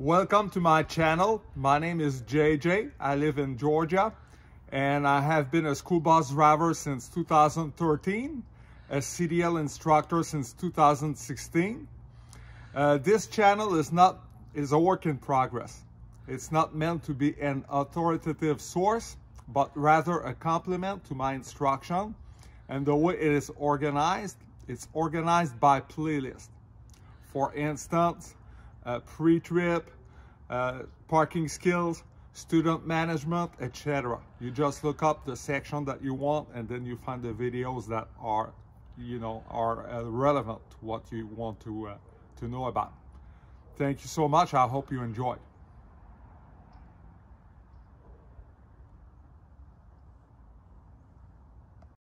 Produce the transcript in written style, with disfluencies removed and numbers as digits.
Welcome to my channel. My name is JJ. I live in Georgia and I have been a school bus driver since 2013, a CDL instructor since 2016. This channel is a work in progress. It's not meant to be an authoritative source, but rather a complement to my instruction. And the way it is organized, it's organized by playlist. For instance, pre-trip, parking skills, student management, etc. You just look up the section that you want and then you find the videos that are, relevant to what you want to know about. Thank you so much. I hope you enjoy.